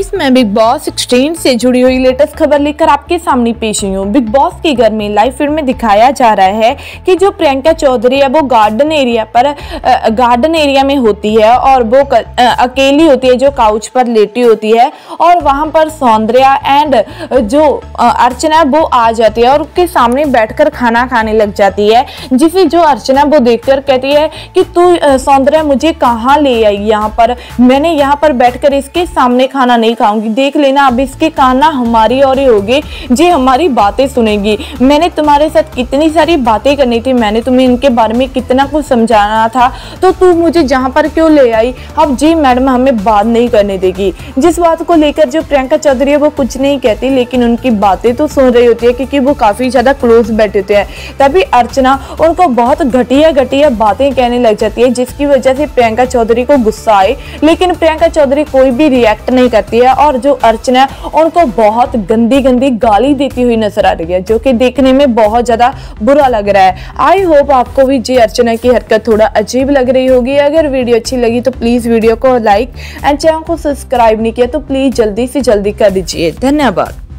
Guys, मैं big boss 16 से जुड़ी हुई लेटेस्ट खबर लेकर आपके सामने पेश हुई हूँ। बिग बॉस के घर में लाइव फीड में दिखाया जा रहा है कि जो प्रियंका चौधरी है वो गार्डन एरिया में होती है और वो अकेली होती है, जो काउच पर लेटी होती है और वहाँ पर सौंदर्या एंड जो अर्चना वो आ जाती है और उसके सामने बैठ खाना खाने लग जाती है, जिसे जो अर्चना वो देख कहती है कि तू सौंदर्या मुझे कहाँ ले आई, यहाँ पर मैंने यहाँ पर बैठ इसके सामने खाना नहीं खाऊंगी, देख लेना अब इसके कान हमारी और होगी, जी हमारी बातें सुनेगी, मैंने तुम्हारे साथ कितनी सारी बातें करनी थी, मैंने तुम्हें इनके बारे में कितना कुछ समझाना था, तो तू मुझे जहां पर क्यों ले आई, अब जी मैडम हमें बात नहीं करने देगी। जिस बात को लेकर जो प्रियंका चौधरी है वो कुछ नहीं कहती, लेकिन उनकी बातें तो सुन रही होती है क्योंकि वो काफ़ी ज़्यादा क्लोज बैठे होते हैं। तभी अर्चना उनको बहुत घटिया घटिया बातें कहने लग जाती है, जिसकी वजह से प्रियंका चौधरी को गुस्सा आए, लेकिन प्रियंका चौधरी कोई भी रिएक्ट नहीं करती है और जो अर्चना उनको बहुत गंदी गंदी गाली देती हुई नजर आ रही है, जो कि देखने में बहुत ज़्यादा बुरा लग रहा है। आई होप आपको भी जी अर्चना की हरकत थोड़ा अजीब लग रही होगी। अगर वीडियो अच्छी लगी तो प्लीज़ वीडियो को लाइक एंड चैनल को सब्सक्राइब नहीं किया तो प्लीज़ जल्दी से जल्दी कर दीजिए। धन्यवाद।